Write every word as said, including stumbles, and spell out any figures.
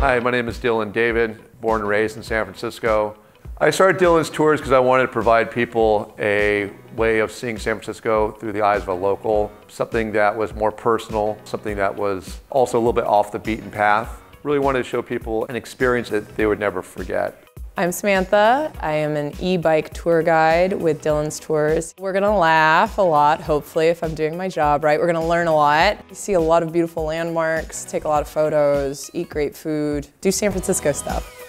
Hi, my name is Dylan David, born and raised in San Francisco. I started Dylan's Tours because I wanted to provide people a way of seeing San Francisco through the eyes of a local, something that was more personal, something that was also a little bit off the beaten path. Really wanted to show people an experience that they would never forget. I'm Samantha. I am an e-bike tour guide with Dylan's Tours. We're gonna laugh a lot, hopefully, if I'm doing my job right. We're gonna learn a lot. You see a lot of beautiful landmarks, take a lot of photos, eat great food, do San Francisco stuff.